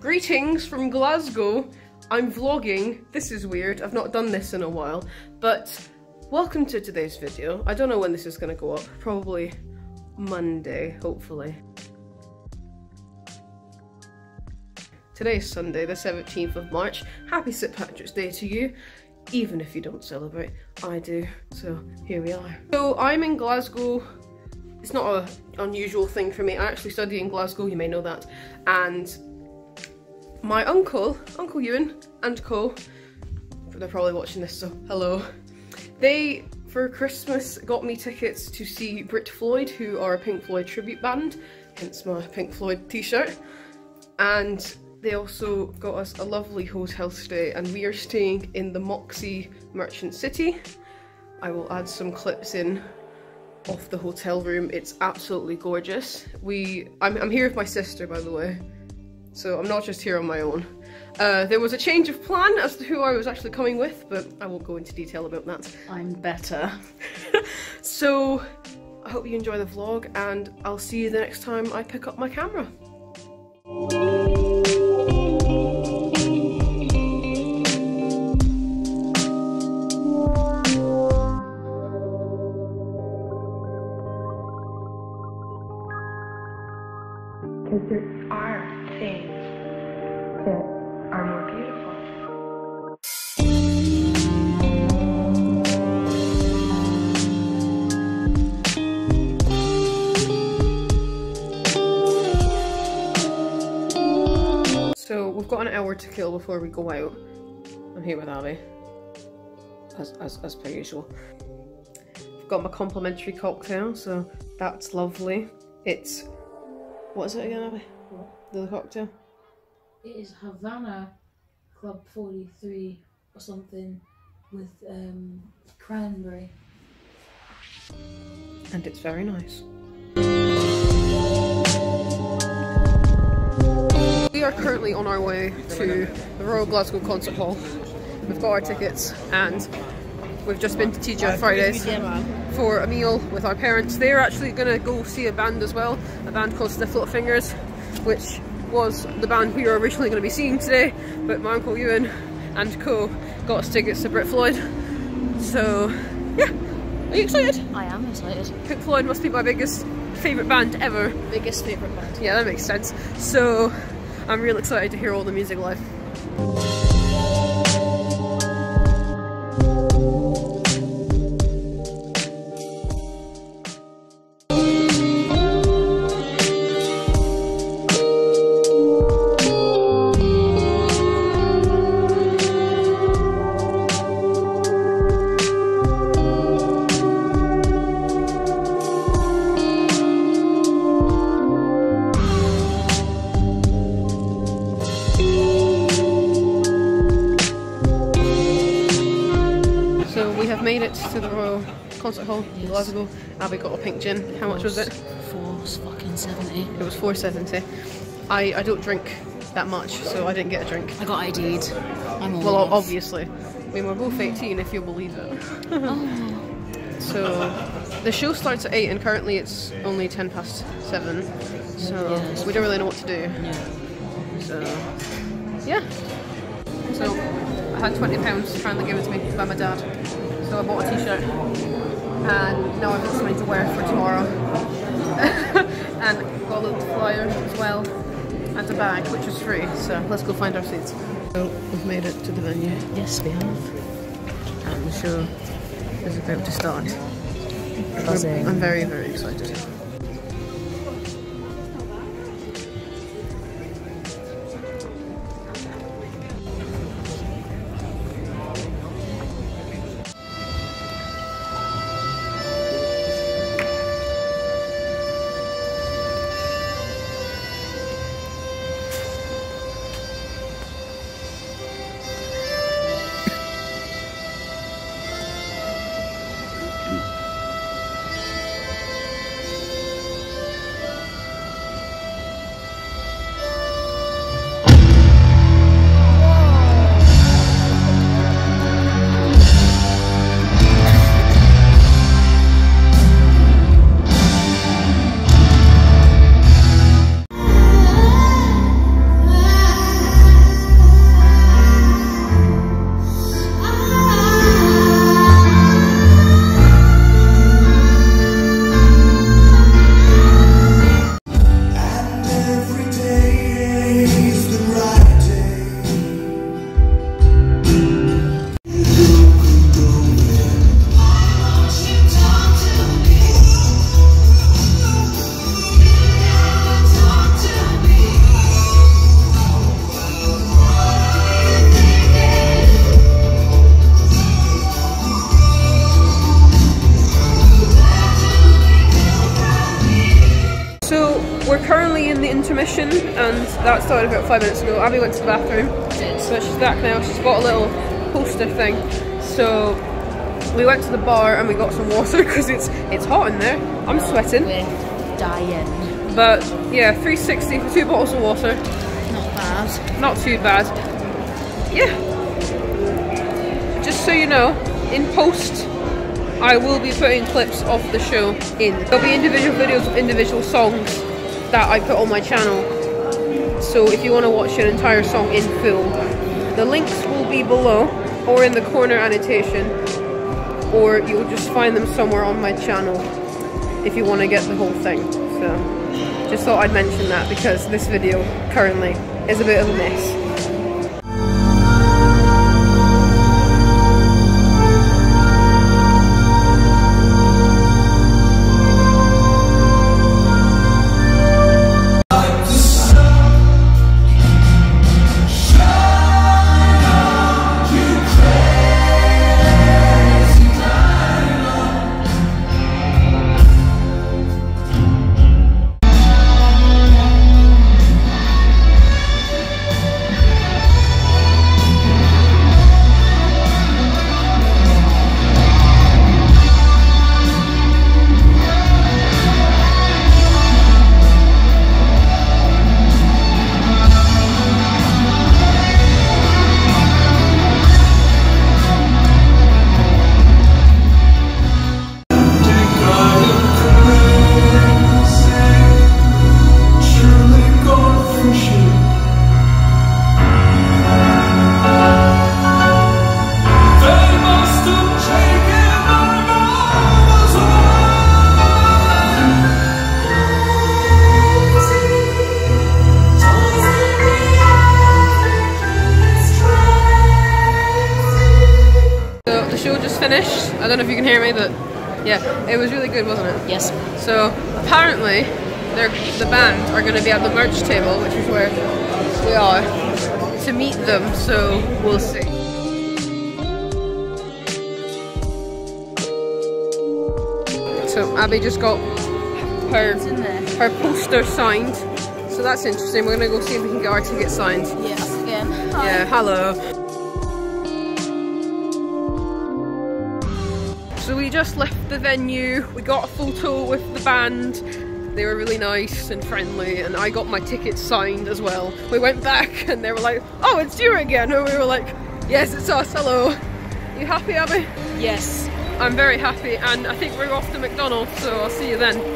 Greetings from Glasgow. I'm vlogging. This is weird. I've not done this in a while, but welcome to today's video. I don't know when this is going to go up. Probably Monday, hopefully. Today's Sunday, the 17th of March. Happy St. Patrick's Day to you, even if you don't celebrate. I do, so here we are. So I'm in Glasgow. It's not an unusual thing for me. I actually study in Glasgow, you may know that. And my uncle, Uncle Ewan and co, they're probably watching this, so hello. They, for Christmas, got me tickets to see Brit Floyd, who are a Pink Floyd tribute band, hence my Pink Floyd t-shirt. And they also got us a lovely hotel stay, and we are staying in the Moxy Merchant City. I will add some clips in of the hotel room. It's absolutely gorgeous. I'm here with my sister, by the way, so I'm not just here on my own. There was a change of plan as to who I was actually coming with, but I won't go into detail about that. I'm better. So I hope you enjoy the vlog, and I'll see you the next time I pick up my camera. Because there are things that are more beautiful. So we've got an hour to kill before we go out. I'm here with Abbie, as per usual. I've got my complimentary cocktail, so that's lovely. It's... what is it again, Abbie? What? The cocktail? It is Havana Club 43 or something with cranberry. And it's very nice. We are currently on our way to the Royal Glasgow Concert Hall. We've got our tickets, and we've just been to TJ on Fridays for a meal with our parents. They're actually going to go see a band as well, a band called Stiff Little Fingers, which was the band we were originally going to be seeing today, but my Uncle Ewan and co got us tickets to Brit Floyd. So yeah, are you excited? I am excited. Pink Floyd must be my biggest favourite band ever. Biggest favourite band. Yeah, that makes sense. So I'm real excited to hear all the music live. Made it to the Royal Concert Hall in Glasgow. Abbie got a pink gin. How much was it? £4.70. It was £4.70. I don't drink that much, so I didn't get a drink. I got ID'd. I'm old. Well, obviously. I mean, we're both 18, if you'll believe it. Oh. So the show starts at 8, and currently it's only 7:10. So yeah, we don't really know what to do. No. So yeah. So I had £20 finally given to me by my dad. So I bought a t-shirt, and now I've got something to wear for tomorrow. And got a little flyer as well, and a bag, which is free, so let's go find our seats. So we've made it to the venue. Yes, we have. And the show is about to start. Buzzing. I'm very, very excited. We're currently in the intermission, and that started about 5 minutes ago. Abbie went to the bathroom, so she's back now. She's got a little poster thing. So we went to the bar and we got some water because it's hot in there. I'm sweating. We're dying. But yeah, £3.60 for 2 bottles of water. Not bad. Not too bad. Yeah. Just so you know, in post, I will be putting clips of the show in. There'll be individual videos of individual songs that I put on my channel. So if you want to watch an entire song in full, the links will be below or in the corner annotation, or you'll just find them somewhere on my channel if you want to get the whole thing. So just thought I'd mention that because this video currently is a bit of a mess. I don't know if you can hear me, but yeah, it was really good, wasn't it? Yes. So apparently the band are going to be at the merch table, which is where we are, to meet them, so we'll see. So Abbie just got her poster signed, so that's interesting. We're going to go see if we can get our ticket signed. Yeah, us again. Hi. Yeah, hello. So we just left the venue, we got a photo with the band, they were really nice and friendly, and I got my ticket signed as well. We went back and they were like, oh, it's you again, and we were like, yes, it's us, hello. You happy, Abbie? Yes. I'm very happy, and I think we're off to McDonald's, so I'll see you then.